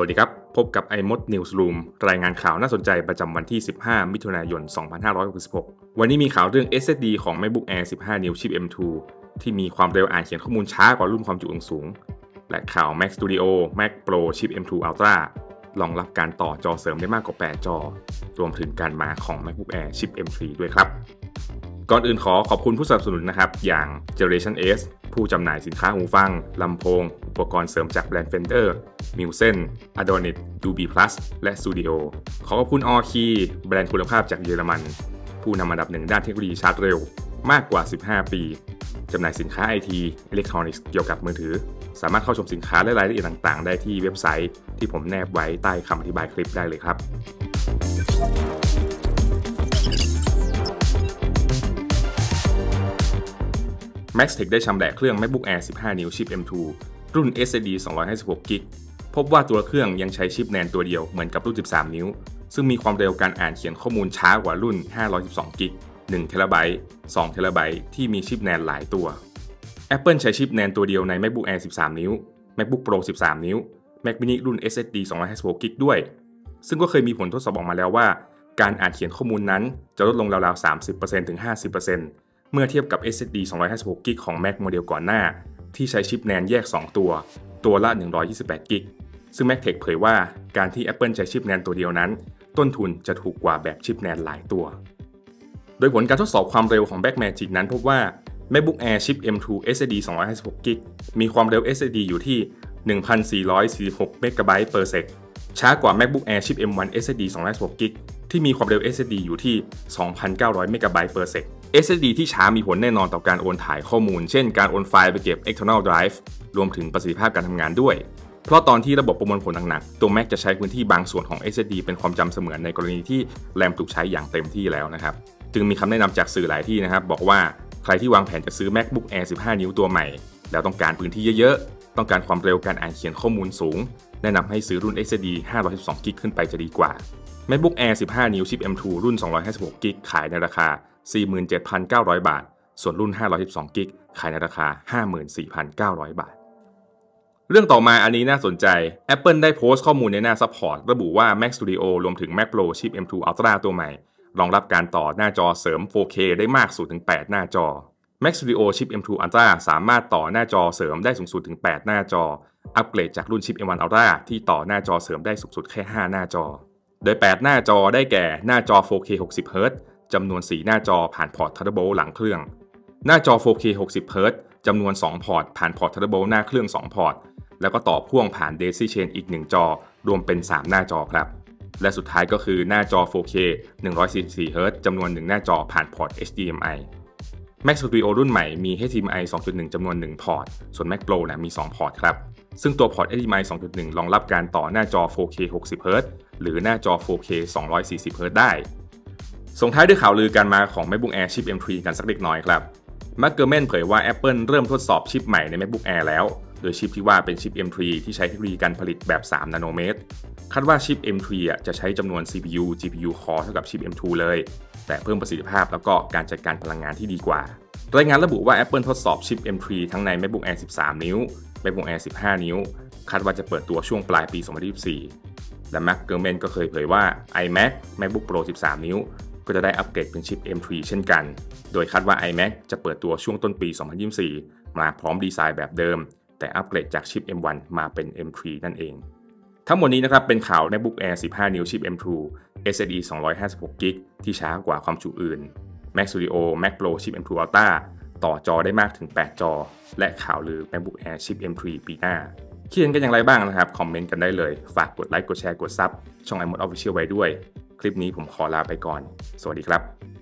สวัสดีครับพบกับ iMod News Room รายงานข่าวน่าสนใจประจำวันที่15มิถุนายน2566วันนี้มีข่าวเรื่อง SSD ของ MacBook Air 15 นิ้วชิป M2 ที่มีความเร็วอ่านเขียนข้อมูลช้ากว่ารุ่นความจุสูงและข่าว Mac Studio Mac Pro ชิป M2 Ultra รองรับการต่อจอเสริมได้มากกว่า8จอรวมถึงการมาของ MacBook Air ชิป M3 ด้วยครับก่อนอื่นขอบคุณผู้สนับสนุนนะครับอย่าง Generation S ผู้จำหน่ายสินค้าหูฟังลำโพงอุปกรณ์เสริมจากแบรนด์ Fender มิวเซน Adonit ดูบี plus และ Sudio ขอบคุณ AUKEY แบรนด์คุณภาพจากเยอรมันผู้นำอันดับหนึ่งด้านเทคโนโลยีชาร์จเร็วมากกว่า15ปีจำหน่ายสินค้า IT อิเล็กทรอนิกส์เกี่ยวกับมือถือสามารถเข้าชมสินค้าและรายละเอียดต่างๆได้ที่เว็บไซต์ที่ผมแนบไว้ใต้คำอธิบายคลิปได้เลยครับMax Tech ได้ชำแหละเครื่อง MacBook Air 15 นิ้วชิป M2 รุ่น SSD 256GB พบว่าตัวเครื่องยังใช้ชิปแนนตัวเดียวเหมือนกับรุ่น13นิ้วซึ่งมีความเร็วการอ่านเขียนข้อมูลช้ากว่ารุ่น 512GB 1TB 2TB ที่มีชิปแนนหลายตัว Apple ใช้ชิปแนนตัวเดียวใน MacBook Air 13 นิ้ว MacBook Pro 13 นิ้ว Mac Mini รุ่น SSD 256GB ด้วยซึ่งก็เคยมีผลทดสอบออกมาแล้วว่าการอ่านเขียนข้อมูลนั้นจะลดลงราวๆ 30% ถึง 50%เมื่อเทียบกับ SSD 256GB ของ Mac โมเดลก่อนหน้าที่ใช้ชิปแนนแยก2ตัวละ 128GB ซึ่ง Mac Tech เผยว่าการที่ Apple ใช้ชิปแนนตัวเดียวนั้นต้นทุนจะถูกกว่าแบบชิปแนนหลายตัวโดยผลการทดสอบความเร็วของ Backmagic นั้นพบว่า MacBook Air ชิป M2 SSD 256GB มีความเร็ว SSD อยู่ที่ 1,446 MB/s ช้ากว่า MacBook Air ชิป M1 SSD 256GB ที่มีความเร็ว SSD อยู่ที่ 2,900 MB/s SSD ที่ช้ามีผลแน่นอนต่อการโอนถ่ายข้อมูลเช่นการโอนไฟล์ไปเก็บ external drive รวมถึงประสิทธิภาพการทำงานด้วยเพราะตอนที่ระบบประมวลผลหนักๆตัว Mac จะใช้พื้นที่บางส่วนของ SSD เป็นความจำเสมือนในกรณีที่แรมถูกใช้อย่างเต็มที่แล้วนะครับจึงมีคำแนะนำจากสื่อหลายที่นะครับบอกว่าใครที่วางแผนจะซื้อ MacBook Air 15 นิ้วตัวใหม่แล้วต้องการพื้นที่เยอะๆต้องการความเร็วการอ่านเขียนข้อมูลสูงแนะนำให้ซื้อรุ่น SSD 512GB ขึ้นไปจะดีกว่า MacBook Air 15 นิ้วชิป M2 รุ่น 256GB ขายในราคา47,900 บาทส่วนรุ่น 512GB ขายในราคา 54,900 บาทเรื่องต่อมาอันนี้น่าสนใจ Apple ได้โพสต์ข้อมูลในหน้า Support ระบุว่า Mac Studio รวมถึง Mac Pro ชิป M2 Ultra ตัวใหม่รองรับการต่อหน้าจอเสริม 4K ได้มากสุดถึง 8 หน้าจอ Mac Studio ชิป M2 Ultra สามารถต่อหน้าจอเสริมได้สูงสุดถึง 8 หน้าจออัปเกรดจากรุ่นชิป M1 Ultra ที่ต่อหน้าจอเสริมได้สูงสุดแค่ 5 หน้าจอโดย 8 หน้าจอได้แก่หน้าจอ 4K 60Hzจำนวน4หน้าจอผ่านพอร์ต Thunderbolt หลังเครื่องหน้าจอ 4K 60Hz จำนวน2พอร์ตผ่านพอร์ต Thunderbolt หน้าเครื่อง2พอร์ตแล้วก็ต่อพ่วงผ่าน Daisy Chain อีก1จอรวมเป็น3หน้าจอครับและสุดท้ายก็คือหน้าจอ 4K 144Hz จำนวน1หน้าจอผ่านพอร์ต HDMI Mac Studio รุ่นใหม่มี HDMI 2.1 จำนวน1พอร์ตส่วน Mac Pro มี2พอร์ตครับซึ่งตัวพอร์ต HDMI 2.1 รองรับการต่อหน้าจอ 4K 60Hz หรือหน้าจอ 4K 240Hz ได้ส่งท้ายด้วยข่าวลือการมาของ MacBook Air ชิป M3 กันสักเล็กน้อยครับ MacGurman เผยว่า Apple เริ่มทดสอบชิปใหม่ใน MacBook Air แล้วโดยชิปที่ว่าเป็นชิป M3 ที่ใช้เทคโนโลยีการผลิตแบบ3นาโนเมตรคาดว่าชิป M3 จะใช้จำนวน CPU GPU Core เท่ากับชิป M2 เลยแต่เพิ่มประสิทธิภาพแล้วก็การจัดการพลังงานที่ดีกว่ารายงานระบุว่า Apple ทดสอบชิป M3 ทั้งใน MacBook Air 13 นิ้ว MacBook Air 15 นิ้วคาดว่าจะเปิดตัวช่วงปลายปี 2024 และ MacGurman ก็เคยเผยว่า iMac MacBook Pro 13 นิ้วก็จะได้อัปเกรดเป็นชิป M3 เช่นกันโดยคาดว่า iMac จะเปิดตัวช่วงต้นปี 2024 มาพร้อมดีไซน์แบบเดิมแต่อัปเกรดจากชิป M1 มาเป็น M3 นั่นเองทั้งหมดนี้นะครับเป็นข่าว MacBook Air 15 นิ้วชิป M2 SSD 256GB ที่ช้ากว่าความจุอื่น Mac Studio Mac Pro ชิป M2 Ultra ต่อจอได้มากถึง8จอและข่าวลือ MacBook Air ชิป M3 ปีหน้าคิดเห็นกันอย่างไรบ้างนะครับคอมเมนต์กันได้เลยฝากกดไลค์กดแชร์กดซับช่อง iMod Official ไว้ด้วยคลิปนี้ผมขอลาไปก่อนสวัสดีครับ